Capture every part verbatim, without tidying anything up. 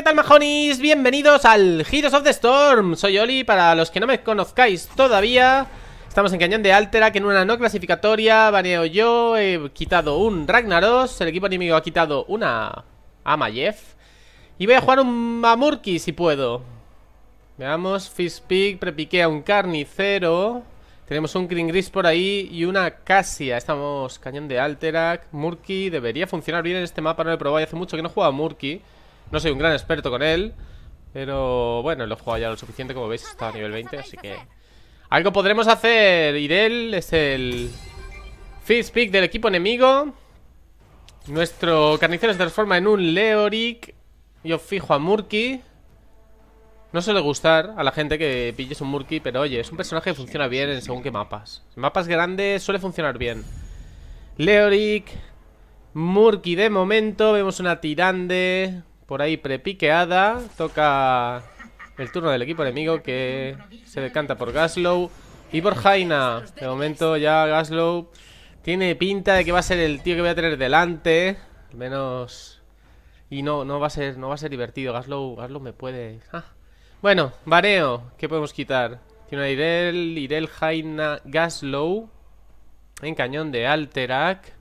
¿qué tal, majonis? Bienvenidos al Heroes of the Storm. Soy Oli, para los que no me conozcáis todavía. Estamos en Cañón de Alterac, en una no clasificatoria. Baneo yo, he quitado un Ragnaros. El equipo enemigo ha quitado una Amayef. Y voy a jugar un a Murky si puedo. Veamos, Fish Pig, prepiquea un Carnicero. Tenemos un Green Gris por ahí y una Cassia. Estamos Cañón de Alterac. Murky debería funcionar bien en este mapa. No lo he probado y hace mucho que no he jugado a Murky. No soy un gran experto con él, pero bueno, lo he jugado ya lo suficiente. Como veis, está a nivel veinte, así que algo podremos hacer. Irel es el first pick del equipo enemigo. Nuestro carnicero se transforma en un Leoric. Yo fijo a Murky. No suele gustar a la gente que pilles un Murky, pero oye, es un personaje que funciona bien en según qué mapas. En mapas grandes suele funcionar bien. Leoric, Murky de momento. Vemos una Tyrande por ahí prepiqueada. Toca el turno del equipo enemigo, que se decanta por Gazlowe y por Jaina. De momento ya Gazlowe tiene pinta de que va a ser el tío que voy a tener delante. Al menos. Y no, no va a ser, no va a ser divertido. Gazlowe, Gazlowe me puede. Ah. Bueno, baneo. ¿Qué podemos quitar? Tiene una Irel, Irel, Jaina, Gazlowe en Cañón de Alterac.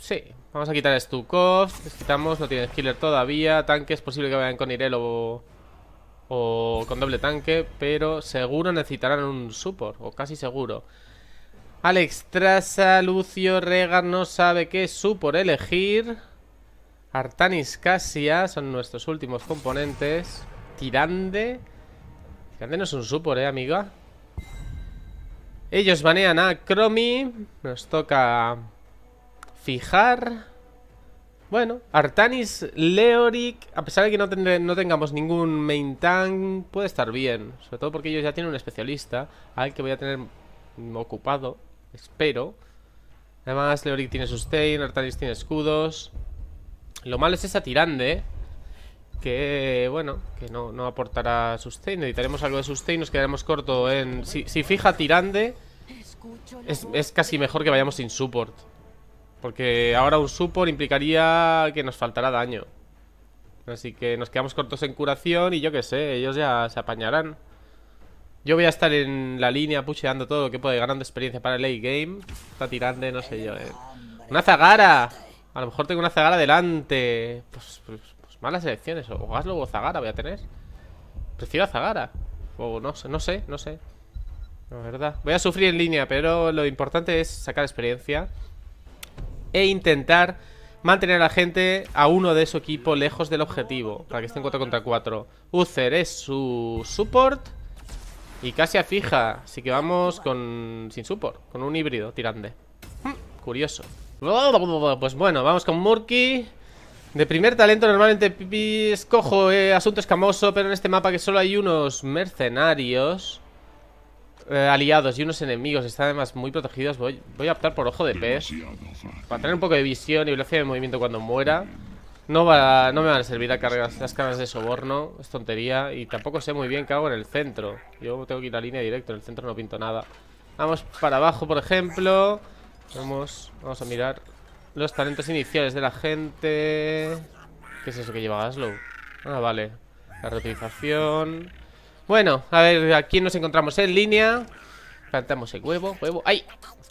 Sí, vamos a quitar a Stukov. Les quitamos, no tienen healer todavía. Tanque, es posible que vayan con Irel o, o con doble tanque. Pero seguro necesitarán un support, o casi seguro. Alex, Traza, Lucio, Regar no sabe qué support elegir. Artanis, Cassia son nuestros últimos componentes. Tyrande. Tyrande no es un support, eh, amiga. Ellos banean a Chromie. Nos toca fijar. Bueno, Artanis, Leoric. A pesar de que no, tendré, no tengamos ningún main tank, puede estar bien. Sobre todo porque ellos ya tienen un especialista al que voy a tener ocupado, espero. Además, Leoric tiene sustain, Artanis tiene escudos. Lo malo es esa Tyrande, que, bueno, que no, no aportará sustain. Necesitaremos algo de sustain, nos quedaremos corto en... Si, si fija Tyrande, es, es casi mejor que vayamos sin support, porque ahora un support implicaría que nos faltará daño. Así que nos quedamos cortos en curación y yo qué sé, ellos ya se apañarán. Yo voy a estar en la línea pusheando todo lo que pueda, ganando experiencia para el late game. Está Tyrande, no sé yo, eh. ¡Una Zagara! A lo mejor tengo una Zagara delante. Pues, pues, pues malas elecciones. O Gazlowe o Zagara voy a tener. Prefiero a Zagara. O no sé, no sé, no sé. La verdad. Voy a sufrir en línea, pero lo importante es sacar experiencia e intentar mantener a la gente, a uno de su equipo, lejos del objetivo, para que esté en cuatro contra cuatro. Uther es su support y Cassia fija. Así que vamos con sin support, con un híbrido Tyrande. hmm, Curioso. Pues bueno, vamos con Murky. De primer talento normalmente escojo eh, asunto escamoso, pero en este mapa que solo hay unos mercenarios eh, aliados y unos enemigos, están además muy protegidos. Voy, voy a optar por ojo de pez para tener un poco de visión y velocidad de movimiento cuando muera. No, va, no me van a servir a cargas, las cargas de soborno, es tontería. Y tampoco sé muy bien qué hago en el centro. Yo tengo que ir a línea directa, en el centro no pinto nada. Vamos para abajo, por ejemplo. Vamos, vamos a mirar los talentos iniciales de la gente. ¿Qué es eso que lleva Gazlowe? Ah, vale, la reutilización. Bueno, a ver, aquí nos encontramos en línea. Plantamos el huevo, huevo, ¡ay!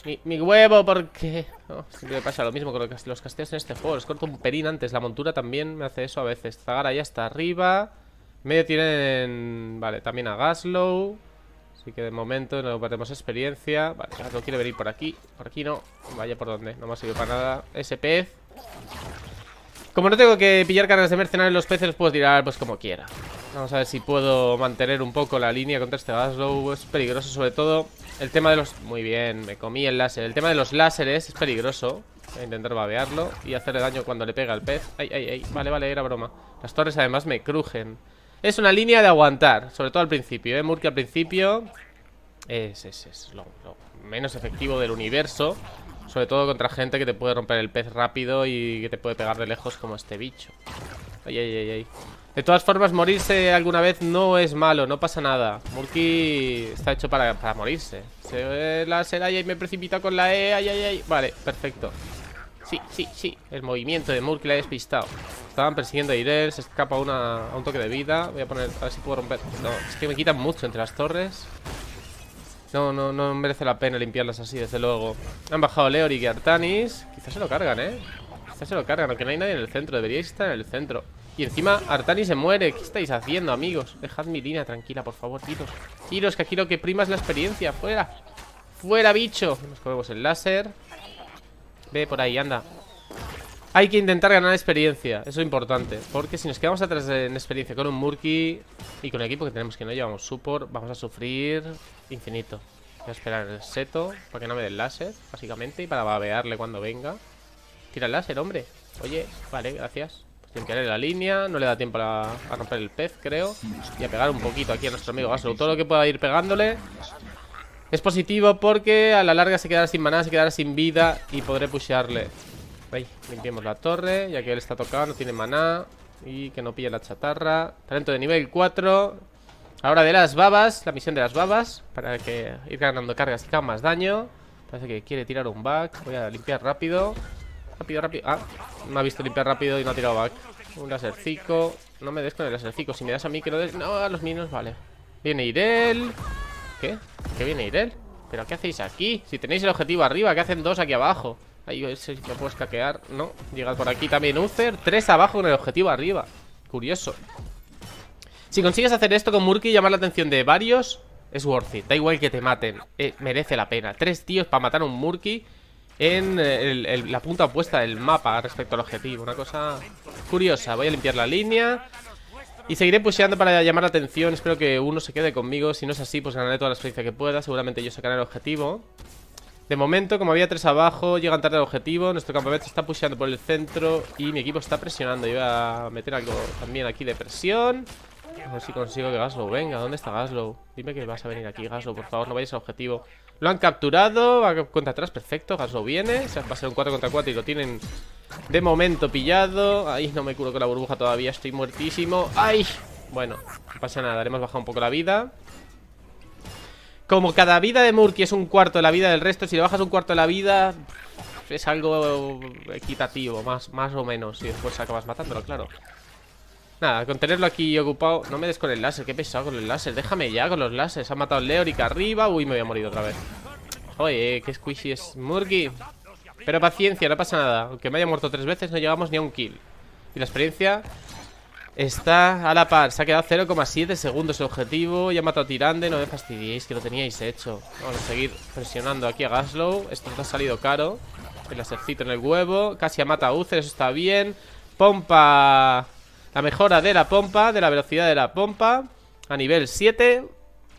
Mi, mi huevo, porque oh, siempre me pasa lo mismo con los casteos en este juego. Les corto un pelín antes, la montura también me hace eso a veces. Zagara ya está arriba. Medio tienen, vale, también a Gazlowe. Así que de momento no perdemos experiencia. Vale, no quiere venir por aquí. Por aquí no. Vaya por donde. No me ha servido para nada ese pez. Como no tengo que pillar cargas de mercenarios, los peces los puedo tirar pues como quiera. Vamos a ver si puedo mantener un poco la línea contra este Gazlowe. Es peligroso sobre todo. El tema de los... Muy bien, me comí el láser. El tema de los láseres es peligroso. Voy a intentar babearlo y hacerle daño cuando le pega el pez. Ay, ay, ay. Vale, vale, era broma. Las torres además me crujen. Es una línea de aguantar, sobre todo al principio, ¿eh? Murky al principio es, es, es lo, lo menos efectivo del universo. Sobre todo contra gente que te puede romper el pez rápido y que te puede pegar de lejos como este bicho. Ay, ay, ay, ay. De todas formas, morirse alguna vez no es malo, no pasa nada. Murky está hecho para, para morirse. Se ve la sera y me precipita con la E, ay, ay, ay. Vale, perfecto. sí, sí, sí. El movimiento de Murky le ha despistado. Estaban persiguiendo a Irel. Se escapa una, a un toque de vida. Voy a poner... A ver si puedo romper... No, es que me quitan mucho entre las torres. No, no, no merece la pena limpiarlas así, desde luego. Han bajado Leoric y Artanis. Quizás se lo cargan, ¿eh? Quizás se lo cargan, aunque no hay nadie en el centro. Deberíais estar en el centro. Y encima Artanis se muere. ¿Qué estáis haciendo, amigos? Dejad mi línea tranquila, por favor, tiros. Tiros, que aquí lo que prima es la experiencia. ¡Fuera! ¡Fuera, bicho! Nos comemos el láser. Ve por ahí, anda. Hay que intentar ganar experiencia. Eso es importante, porque si nos quedamos atrás en experiencia con un Murky y con el equipo que tenemos, que no llevamos support, vamos a sufrir infinito. Voy a esperar el seto para que no me dé el láser, básicamente, y para babearle cuando venga. Tira el láser, hombre. Oye, vale, gracias. Limpiaré la línea, no le da tiempo a, a romper el pez, creo. Y a pegar un poquito aquí a nuestro amigo Gazlowe. Todo lo que pueda ir pegándole es positivo, porque a la larga se quedará sin maná, se quedará sin vida y podré pushearle. Ahí, limpiemos la torre, ya que él está tocado, no tiene maná. Y que no pille la chatarra. Talento de nivel cuatro. Ahora de las babas, la misión de las babas, para que ir ganando cargas y haga más daño. Parece que quiere tirar un back. Voy a limpiar rápido. Rápido, rápido. Ah, me ha visto limpiar rápido y no ha tirado back. Un lasercico. No me des con el lasercico. Si me das a mí, que no des. No, a los míos, vale. Viene Irel. ¿Qué? ¿Qué viene Irel? ¿Pero qué hacéis aquí? Si tenéis el objetivo arriba, ¿qué hacen dos aquí abajo? Ahí me puedo escaquear. No. Llega por aquí también Uther. Tres abajo con el objetivo arriba. Curioso. Si consigues hacer esto con Murky y llamar la atención de varios, es worth it. Da igual que te maten. Eh, merece la pena. Tres tíos para matar a un Murky. En el, el, la punta opuesta del mapa respecto al objetivo. Una cosa curiosa. Voy a limpiar la línea y seguiré pusheando para llamar la atención. Espero que uno se quede conmigo. Si no es así, pues ganaré toda la experiencia que pueda. Seguramente yo sacaré el objetivo. De momento, como había tres abajo, llegan tarde al objetivo. Nuestro campamento está pusheando por el centro y mi equipo está presionando. Yo voy a meter algo también aquí de presión. A ver si consigo que Gazlowe venga. ¿Dónde está Gazlowe? Dime que vas a venir aquí, Gazlowe. Por favor, no vayas al objetivo. Lo han capturado. Va contra atrás. Perfecto. Gazlowe viene. Se va a ser un cuatro contra cuatro y lo tienen de momento pillado. Ahí no me curo con la burbuja todavía. Estoy muertísimo. ¡Ay! Bueno, no pasa nada. Haremos bajar un poco la vida. Como cada vida de Murky es un cuarto de la vida del resto, si le bajas un cuarto de la vida es algo equitativo, más, más o menos. Y después acabas matándolo, claro. Nada, con tenerlo aquí ocupado. No me des con el láser, qué pesado con el láser. Déjame ya con los láseres, ha matado Leoric arriba. Uy, me voy a morir otra vez. Oye, qué squishy es Murky. Pero paciencia, no pasa nada. Aunque me haya muerto tres veces, no llegamos ni a un kill. Y la experiencia está a la par. Se ha quedado cero coma siete segundos el objetivo. Ya ha matado a Tyrande, no me fastidiéis, que lo teníais hecho. Vamos a seguir presionando aquí a Gazlowe. Esto nos ha salido caro. El lasercito en el huevo. Cassia mata a Uther, eso está bien. Pompa... La mejora de la pompa, de la velocidad de la pompa a nivel siete.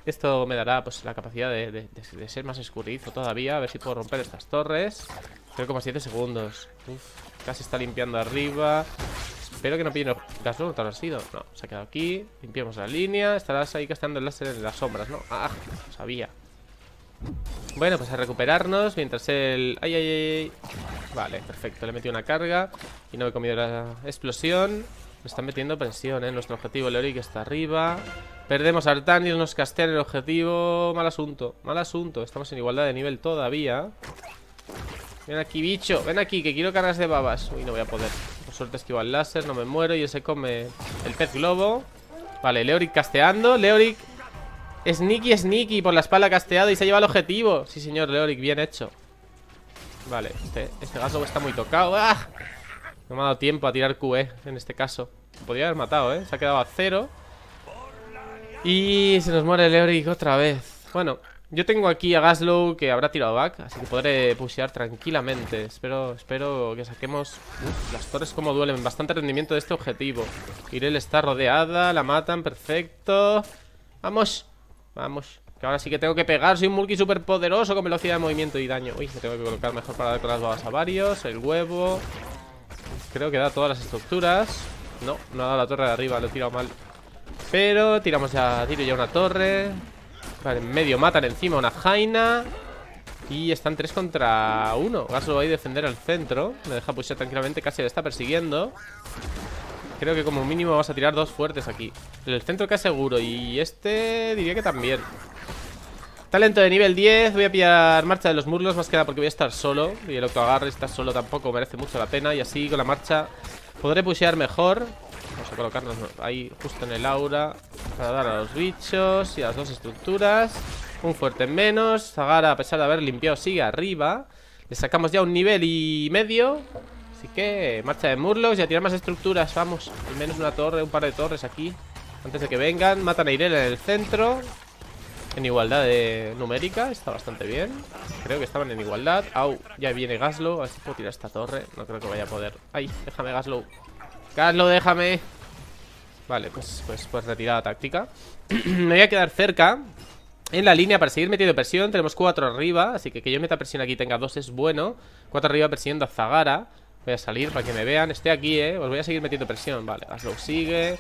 Esto me dará pues la capacidad de, de, de, de ser más escurridizo todavía. A ver si puedo romper estas torres. cero coma siete segundos. Uf, casi está limpiando arriba. Espero que no pillen las no te lo has sido. No, se ha quedado aquí. Limpiamos la línea. Estarás ahí gastando el láser en las sombras, ¿no? Ah, lo sabía. Bueno, pues a recuperarnos mientras el... ¡Ay, ay, ay! Vale, perfecto. Le he metido una carga y no he comido la explosión. Me están metiendo presión, ¿eh? Nuestro objetivo, Leoric, está arriba. Perdemos a Artanis, nos castean el objetivo. Mal asunto, mal asunto. Estamos en igualdad de nivel todavía. Ven aquí, bicho. Ven aquí, que quiero cargas de babas. Uy, no voy a poder. Por suerte esquivo al láser, no me muero. Y se come el pez globo. Vale, Leoric casteando. Leoric, sneaky, sneaky. Por la espalda casteado y se lleva el objetivo. Sí, señor, Leoric, bien hecho. Vale, este, este Gazlowe está muy tocado. ¡Ah! No me ha dado tiempo a tirar Q E en este caso. Podría haber matado, ¿eh? Se ha quedado a cero. Y se nos muere Leoric otra vez. Bueno, yo tengo aquí a Gazlowe que habrá tirado back, así que podré pushear tranquilamente. Espero, espero que saquemos... Uf, las torres como duelen. Bastante rendimiento de este objetivo. Irel está rodeada, la matan, perfecto. Vamos, vamos. Que ahora sí que tengo que pegar. Soy un Murky súper poderoso con velocidad de movimiento y daño. Uy, me tengo que colocar mejor para dar con las babas a varios. El huevo... Creo que da todas las estructuras. No, no ha dado la torre de arriba, lo he tirado mal. Pero tiramos ya, tiro ya una torre. Vale, en medio matan encima una Jaina. Y están tres contra uno. Gazlowe va a defender al centro. Me deja pushear tranquilamente, casi le está persiguiendo. Creo que como mínimo vamos a tirar dos fuertes aquí. El centro que aseguro y este diría que también. Talento de nivel diez. Voy a pillar marcha de los muslos, más que nada porque voy a estar solo. Y el octoagarre, estar solo tampoco merece mucho la pena. Y así con la marcha podré pushear mejor. Vamos a colocarnos ahí justo en el aura para dar a los bichos y a las dos estructuras. Un fuerte en menos. Zagara, a pesar de haber limpiado, sigue arriba. Le sacamos ya un nivel y medio. Así que marcha de murlocs y a tirar más estructuras. Vamos, al menos una torre, un par de torres aquí antes de que vengan. Matan a Irel en el centro, en igualdad de numérica. Está bastante bien. Creo que estaban en igualdad. Au, ya viene Gazlowe. A ver si puedo tirar esta torre. No creo que vaya a poder. Ay, déjame Gazlowe. Gazlowe, déjame. Vale, pues, pues, pues retirada táctica. Me voy a quedar cerca en la línea para seguir metiendo presión. Tenemos cuatro arriba, así que que yo meta presión aquí y tenga dos es bueno. Cuatro arriba persiguiendo a Zagara. Voy a salir para que me vean. Estoy aquí, eh. Os voy a seguir metiendo presión. Vale, Gazlowe sigue.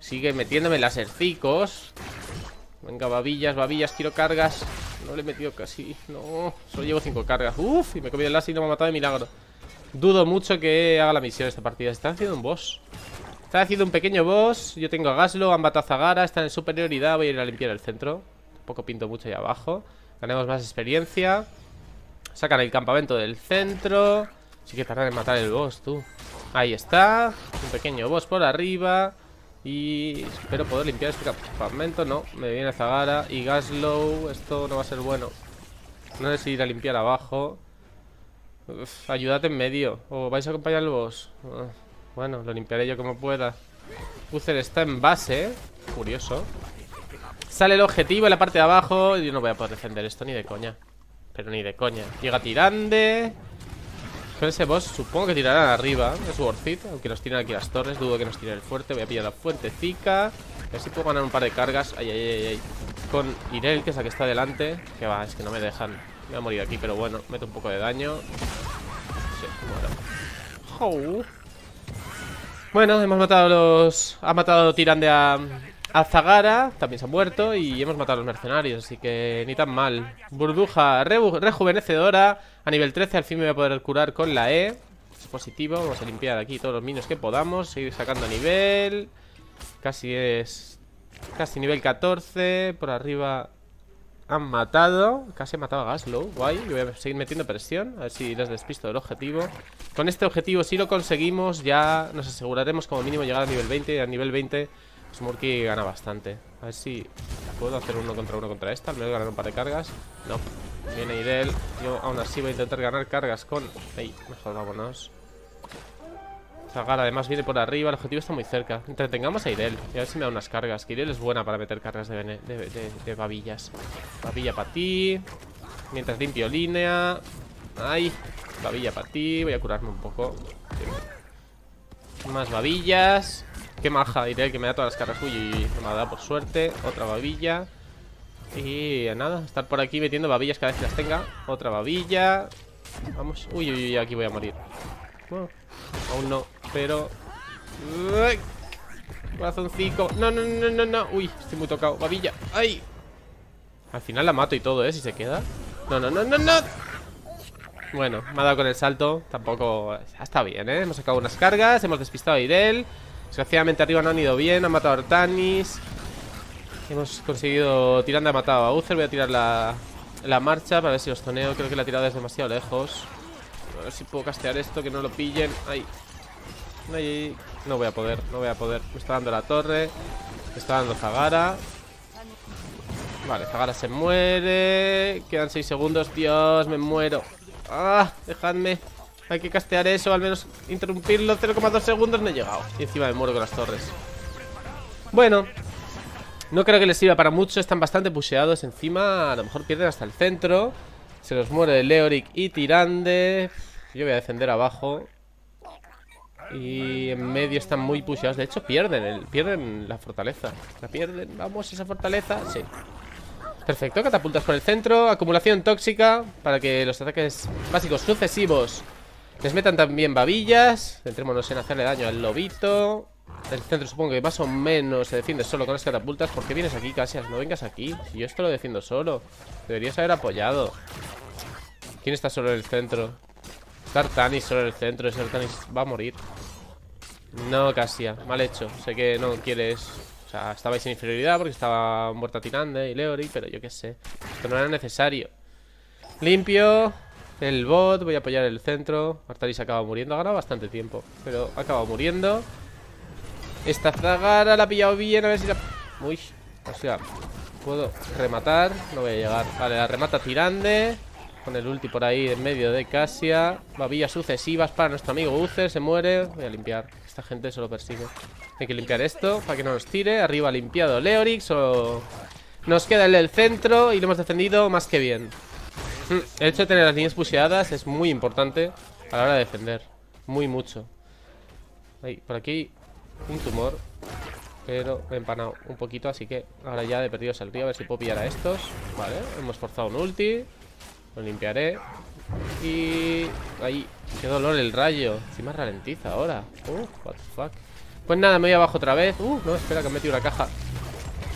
Sigue metiéndome lasercicos. Venga, babillas, babillas, quiero cargas. No le he metido casi, no. Solo llevo cinco cargas, uff, y me he comido el láser y no me ha matado de milagro. Dudo mucho que haga la misión esta partida. Está haciendo un boss. Está haciendo un pequeño boss. Yo tengo a Gazlowe, han matado a Zagara. Están en superioridad, voy a ir a limpiar el centro. Tampoco pinto mucho ahí abajo. Ganemos más experiencia. Sacan el campamento del centro. Sí que tardan en matar el boss, tú. Ahí está, un pequeño boss por arriba. Y espero poder limpiar este campamento. No, me viene Zagara y Gazlowe. Esto no va a ser bueno. No sé si ir a limpiar abajo. Uf, ayudad en medio. ¿O vais a acompañar al boss? Uh, bueno, lo limpiaré yo como pueda. Uther está en base. Curioso. Sale el objetivo en la parte de abajo. Yo no voy a poder defender esto ni de coña. Pero ni de coña. Llega Tyrande. Con ese boss supongo que tirarán arriba. Es worth it, aunque nos tiren aquí las torres. Dudo que nos tiren el fuerte, voy a pillar la fuentecica. A ver si puedo ganar un par de cargas. Ay, ay, ay, ay. Con Irel, que es la que está delante. Que va, es que no me dejan. Me voy a morir aquí, pero bueno, meto un poco de daño. Sí, bueno. Oh. Bueno, hemos matado a los... Ha matado Tyrande a... a Zagara. También se ha muerto. Y hemos matado a los mercenarios, así que ni tan mal. Burbuja reju rejuvenecedora. A nivel trece, al fin me voy a poder curar con la E. Es positivo. Vamos a limpiar aquí todos los minions que podamos. Seguir sacando nivel. Casi es... Casi nivel catorce. Por arriba han matado. Casi he matado a Gazlowe. Guay. Yo voy a seguir metiendo presión. A ver si les despisto del objetivo. Con este objetivo, si lo conseguimos, ya nos aseguraremos como mínimo llegar a nivel veinte. Y a nivel veinte... Murky gana bastante. A ver si puedo hacer uno contra uno contra esta. Al menos ganar un par de cargas. No. Viene Irel. Yo aún así voy a intentar ganar cargas con... ¡Ey! Mejor vámonos. Zagara además viene por arriba. El objetivo está muy cerca. Entretengamos a Irel. Y a ver si me da unas cargas. Que Irel es buena para meter cargas de, de, de, de babillas. Babilla para ti. Mientras limpio línea. ¡Ay! Babilla para ti. Voy a curarme un poco. Más babillas. Qué maja, Irel, que me da todas las cargas. Uy, me ha dado por suerte. Otra babilla. Y nada, estar por aquí metiendo babillas cada vez que las tenga. Otra babilla. Vamos. Uy, uy, uy, aquí voy a morir. Bueno, aún no, pero... ¡Ay! Corazoncico. No, no, no, no, no. Uy, estoy muy tocado. Babilla. ¡Ay! Al final la mato y todo, ¿eh? Si se queda. No, no, no, no, no. Bueno, me ha dado con el salto. Tampoco... Está bien, ¿eh? Hemos sacado unas cargas. Hemos despistado a Irel. Desgraciadamente arriba no han ido bien. Han matado a Artanis. Hemos conseguido... Tyrande ha matado a Uther. Voy a tirar la, la marcha para ver si los toneo. Creo que la tirada es demasiado lejos. A ver si puedo castear esto, que no lo pillen. Ay. Ay. No voy a poder, no voy a poder. Me está dando la torre. Me está dando Zagara. Vale, Zagara se muere. Quedan seis segundos. Dios, me muero. Ah, dejadme. Hay que castear eso, al menos interrumpirlo. Cero coma dos segundos, no he llegado. Y encima me muero con las torres. Bueno, no creo que les sirva para mucho. Están bastante pusheados encima. A lo mejor pierden hasta el centro. Se los muere Leoric y Tyrande. Yo voy a defender abajo. Y en medio están muy pusheados. De hecho pierden, el, pierden la fortaleza. La pierden, vamos, esa fortaleza. Sí. Perfecto, catapultas por el centro. Acumulación tóxica para que los ataques básicos sucesivos les metan también babillas. Centrémonos en hacerle daño al lobito. El centro supongo que más o menos se defiende solo con las catapultas. ¿Por qué vienes aquí, Cassias? No vengas aquí. Si yo esto lo defiendo solo. Deberías haber apoyado. ¿Quién está solo en el centro? Está Artanis solo en el centro. Ese Artanis va a morir. No, Cassia. Mal hecho. Sé que no quieres sea, estabais en inferioridad porque estaba muerta Tyrande y Leoric, pero yo qué sé. Esto no era necesario. Limpio el bot, voy a apoyar el centro. Artanis acaba muriendo, ha ganado bastante tiempo, pero ha acabado muriendo. Esta Zagara la ha pillado bien, a ver si la... Uy, o sea, puedo rematar. No voy a llegar. Vale, la remata Tyrande con el ulti por ahí en medio de Cassia. Babillas sucesivas para nuestro amigo Uther. Se muere. Voy a limpiar. Esta gente solo persigue. Hay que limpiar esto para que no nos tire. Arriba limpiado Leoric. Solo nos queda el del centro y lo hemos defendido más que bien. El hecho de tener las líneas pusheadas es muy importante a la hora de defender. Muy mucho. Ahí, por aquí un tumor, pero me he empanado un poquito, así que ahora ya de perdido saldría. A ver si puedo pillar a estos. Vale, hemos forzado un ulti. Lo limpiaré. Y... ahí, qué dolor el rayo. Encima ralentiza ahora. Uh, what the fuck. Pues nada, me voy abajo otra vez. Uh, no, espera que han metido una caja.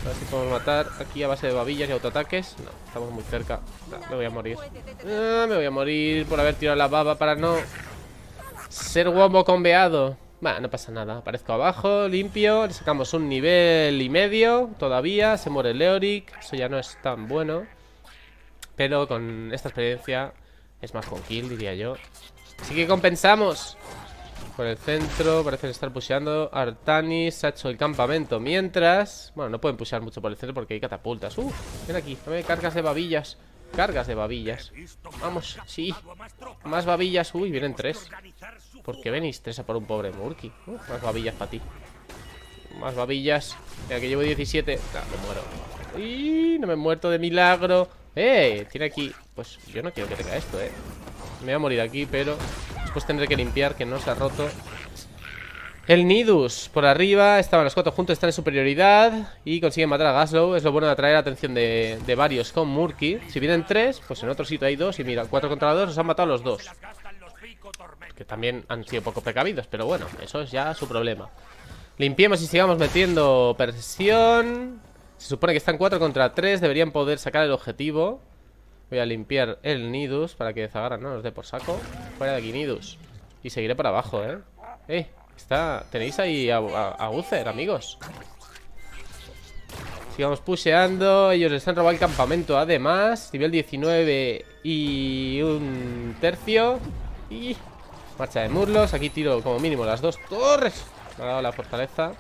A ver si podemos matar aquí a base de babillas y autoataques. No, estamos muy cerca. No, me voy a morir. Ah, me voy a morir por haber tirado la baba para no ser guapo conveado. Bueno, no pasa nada. Aparezco abajo, limpio. Le sacamos un nivel y medio todavía. Se muere Leoric. Eso ya no es tan bueno. Pero con esta experiencia es más con kill, diría yo. Así que compensamos. Por el centro, parecen estar pusheando. Artanis ha hecho el campamento mientras... Bueno, no pueden pushear mucho por el centro porque hay catapultas. ¡Uh! Ven aquí, dame cargas de babillas. Cargas de babillas. Vamos, sí. Más babillas. Uy, vienen tres. ¿Por qué venís tres a por un pobre Murky? Uh, más babillas para ti. Más babillas. Mira, que llevo diecisiete. Nah, me muero. Y no me he muerto de milagro. ¡Eh! Tiene aquí... Pues yo no quiero que tenga esto, eh. Me voy a morir aquí, pero... Después tendré que limpiar, que no se ha roto. El Nidus por arriba. Estaban los cuatro juntos, están en superioridad. Y consiguen matar a Gazlowe. Es lo bueno de atraer la atención de, de varios con Murky. Si vienen tres, pues en otro sitio hay dos. Y mira, cuatro contra dos, nos han matado los dos. Que también han sido poco precavidos, pero bueno, eso es ya su problema. Limpiemos y sigamos metiendo presión. Se supone que están cuatro contra tres. Deberían poder sacar el objetivo. Voy a limpiar el Nidus para que Zagara no nos dé por saco. Fuera de aquí, Nidus. Y seguiré para abajo, ¿eh? Eh, está... Tenéis ahí a, a, a Uther, amigos. Sigamos pusheando. Ellos les han robado el campamento, además. Nivel diecinueve y un tercio. Y... marcha de murlos. Aquí tiro como mínimo las dos torres. Me ha dado la fortaleza.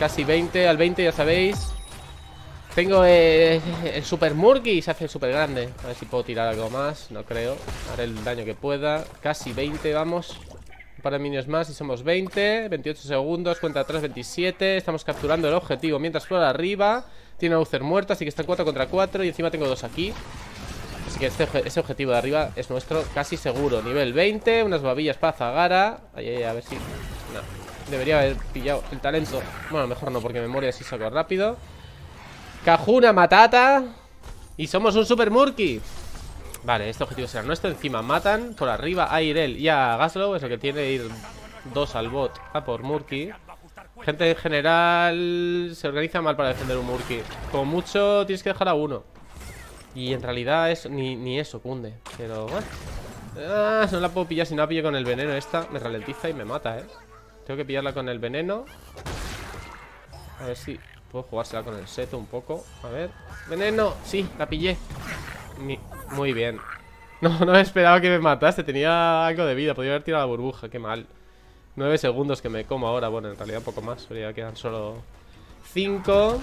Casi veinte. Al veinte, ya sabéis. Tengo eh, el super Murky y se hace super grande. A ver si puedo tirar algo más. No creo. Haré el daño que pueda. Casi veinte, vamos. Un par de minions más y somos veinte. veintiocho segundos. Cuenta atrás, veintisiete. Estamos capturando el objetivo. Mientras flora arriba. Tiene a Uther muerto, así que están cuatro contra cuatro. Y encima tengo dos aquí. Así que este, ese objetivo de arriba es nuestro casi seguro. Nivel veinte. Unas babillas para Zagara. Ahí, ahí, a ver si... No. Debería haber pillado el talento. Bueno, mejor no, porque memoria sí saco rápido. Cajuna matata. Y somos un super Murky. Vale, este objetivo será nuestro. Encima matan por arriba a Irel y a Gazlowe. Es lo que tiene ir dos al bot a por Murky. Gente en general se organiza mal para defender un Murky. Como mucho tienes que dejar a uno. Y en realidad es, ni, ni eso cunde. Pero bueno, ah, no la puedo pillar. Si no la pillo con el veneno esta, me ralentiza y me mata, eh. Tengo que pillarla con el veneno. A ver si... puedo jugársela con el seto un poco. A ver. Veneno. Sí, la pillé. Mi... Muy bien. No, no me esperaba que me matase. Tenía algo de vida. Podría haber tirado la burbuja. Qué mal. Nueve segundos que me como ahora. Bueno, en realidad un poco más. Pero ya quedan solo cinco.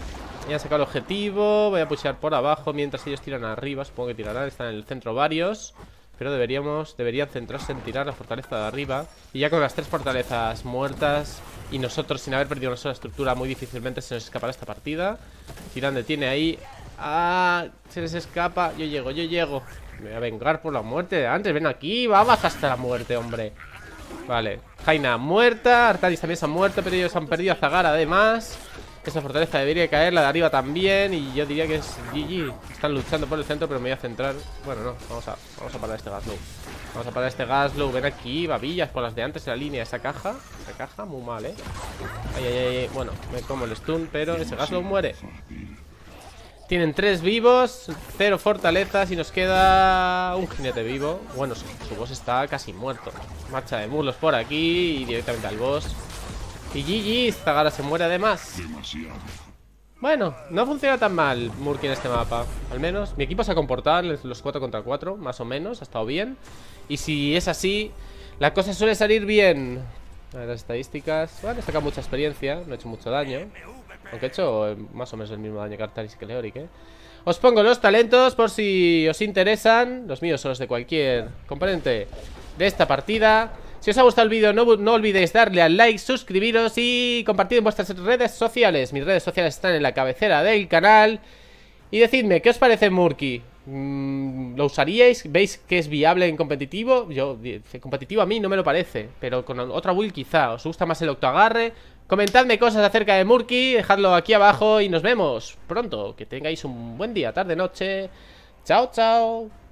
Ya he sacado el objetivo. Voy a pushear por abajo mientras ellos tiran arriba. Supongo que tirarán. Están en el centro varios. Pero deberíamos, deberían centrarse en tirar la fortaleza de arriba. Y ya con las tres fortalezas muertas y nosotros sin haber perdido una sola estructura, muy difícilmente se nos escapará esta partida. Tyrande tiene ahí... ¡Ah! Se les escapa. Yo llego, yo llego. Me voy a vengar por la muerte de antes. Ven aquí, vamos hasta la muerte, hombre. Vale. Jaina muerta. Artanis también se ha muerto, pero ellos han perdido a Zagara además. Esa fortaleza debería caer, la de arriba también. Y yo diría que es G G. Están luchando por el centro, pero me voy a centrar. Bueno, no, vamos a, vamos a parar este Gazlowe. Vamos a parar este Gazlowe, ven aquí. Babillas por las de antes en la línea, esa caja. Esa caja, muy mal, eh. Ay, ay, ay, bueno, me como el stun, pero ese Gazlowe muere. Tienen tres vivos, cero fortalezas y nos queda un jinete vivo. Bueno, su, su boss está casi muerto. Marcha de mulos por aquí y directamente al boss. Y G G, Zagara se muere además. Demasiado. Bueno, no funciona tan mal Murky en este mapa. Al menos mi equipo se ha comportado en los cuatro contra cuatro, más o menos, ha estado bien. Y si es así, la cosa suele salir bien. A ver, las estadísticas. Bueno, he sacado mucha experiencia, no he hecho mucho daño. Aunque he hecho más o menos el mismo daño que Artanis y que Leoric, ¿eh? Os pongo los talentos por si os interesan. Los míos son los de cualquier componente de esta partida. Si os ha gustado el vídeo, no, no olvidéis darle al like, suscribiros y compartir en vuestras redes sociales. Mis redes sociales están en la cabecera del canal. Y decidme, ¿qué os parece Murky? ¿Lo usaríais? ¿Veis que es viable en competitivo? Yo, competitivo a mí no me lo parece, pero con otra build quizá. ¿Os gusta más el octoagarre? Comentadme cosas acerca de Murky, dejadlo aquí abajo y nos vemos pronto. Que tengáis un buen día, tarde, noche. Chao, chao.